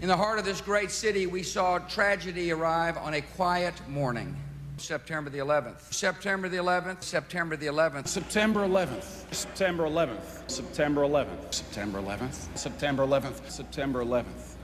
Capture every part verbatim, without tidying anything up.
In the heart of this great city, we saw tragedy arrive on a quiet morning. September the eleventh. September the eleventh. September the eleventh. September eleventh. September eleventh. September eleventh. September eleventh. September eleventh.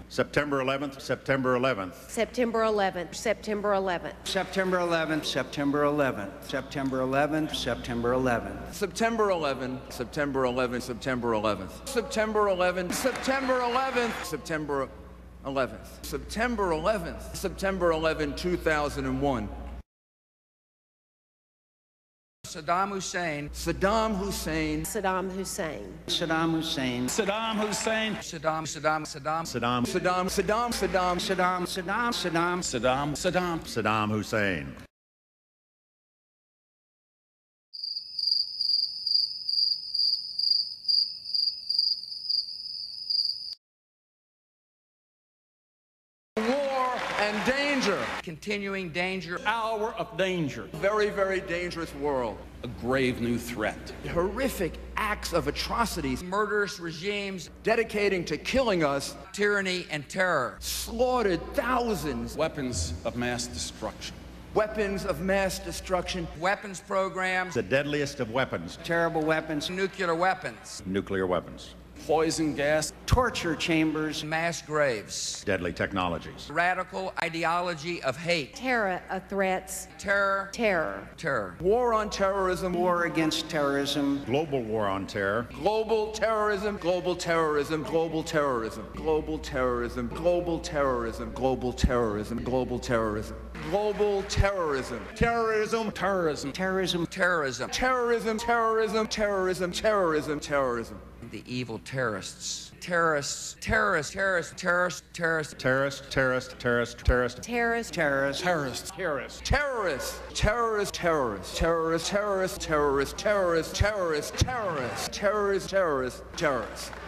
September eleventh. September eleventh. September eleventh. September eleventh. September eleventh. September eleventh. September eleventh. September eleventh. September eleventh. September eleventh. September eleventh. September eleventh. September eleventh. September eleventh. September eleventh. September eleventh. September eleventh, two thousand one. Saddam Hussein. Saddam Hussein. Saddam Hussein. Saddam Hussein. Saddam Hussein. Saddam. Saddam. Saddam. Saddam. Saddam. Saddam. Saddam. Saddam. Saddam. Saddam. Saddam. Saddam. Saddam Hussein. And danger. Continuing danger. Hour of danger. Very, very dangerous world. A grave new threat. Horrific acts of atrocities. Murderous regimes. Dedicating to killing us. Tyranny and terror. Slaughtered thousands. Weapons of mass destruction. Weapons of mass destruction. Weapons programs. The deadliest of weapons. Terrible weapons. Nuclear weapons. Nuclear weapons. Poison gas, torture chambers, mass graves, deadly technologies, radical ideology of hate, terror of threats, terror, terror, terror, war on terrorism, war against terrorism, global war on terror, global terrorism, global terrorism, global terrorism, global terrorism, global terrorism, global terrorism, global terrorism, global terrorism, terrorism, terrorism, terrorism, terrorism, terrorism, terrorism, terrorism, terrorism, terrorism. The evil terrorists. Terrorists. Terrorists. Terrorists. Terrorists. Terrorists. Terrorists. Terrorists. Terrorists. Terrorists. Terrorists. Terrorists. Terrorists. Terrorists. Terrorists. Terrorists. Terrorists. Terrorists. Terrorists. Terrorists. Terrorists. Terrorists. Terrorists. Terrorists. Terrorists. Terrorists.